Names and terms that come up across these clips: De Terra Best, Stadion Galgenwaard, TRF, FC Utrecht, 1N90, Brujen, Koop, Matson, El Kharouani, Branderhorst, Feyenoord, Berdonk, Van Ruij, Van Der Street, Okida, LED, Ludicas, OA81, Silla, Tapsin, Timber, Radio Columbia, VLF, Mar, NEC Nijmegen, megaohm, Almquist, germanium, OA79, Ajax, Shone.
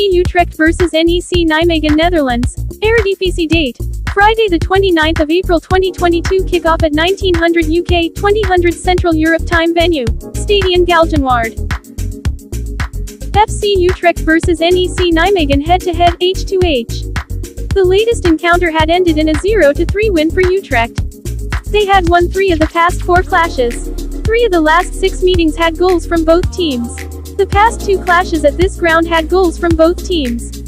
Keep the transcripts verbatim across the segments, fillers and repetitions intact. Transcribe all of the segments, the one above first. F C Utrecht versus N E C Nijmegen Netherlands, Eredivisie date, Friday the twenty-ninth of April twenty twenty-two, kickoff at nineteen hundred U K, twenty hundred Central Europe time, venue, Stadion Galgenwaard. F C Utrecht versus N E C Nijmegen head-to-head, H two H. The latest encounter had ended in a zero to three win for Utrecht. They had won three of the past four clashes. Three of the last six meetings had goals from both teams. The past two clashes at this ground had goals from both teams.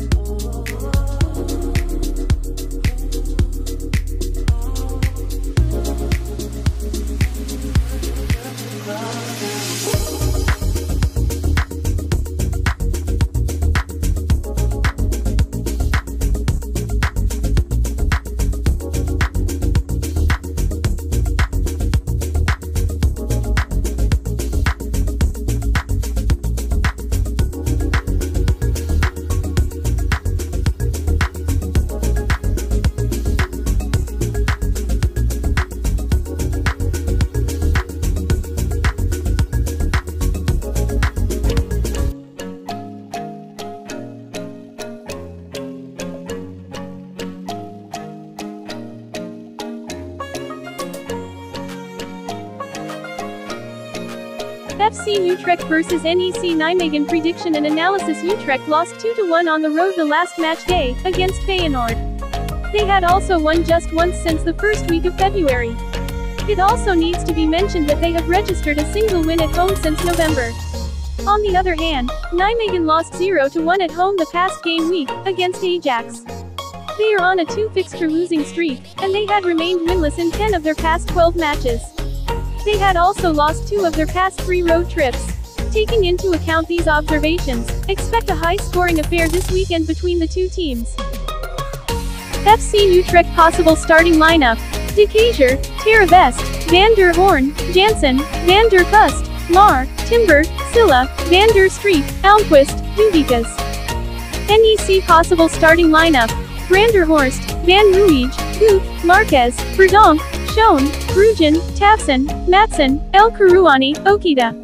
F C Utrecht versus N E C Nijmegen prediction and analysis. Utrecht lost two to one on the road the last match day, against Feyenoord. They had also won just once since the first week of February. It also needs to be mentioned that they have registered a single win at home since November. On the other hand, Nijmegen lost zero to one at home the past game week, against Ajax. They are on a two-fixture losing streak, and they had remained winless in ten of their past twelve matches. They had also lost two of their past three road trips. Taking into account these observations, expect a high-scoring affair this weekend between the two teams. F C Utrecht possible starting lineup: De Terra Best, Van Der Horn, Jansen, Van Der Kust, Mar, Timber, Silla, Van Der Street, Almquist, Ludicas. N E C possible starting lineup: Branderhorst, Van Ruij, Koop, Marquez, Berdonk, Shone, Brujen, Tapsin, Matson, El Kharouani, Okida.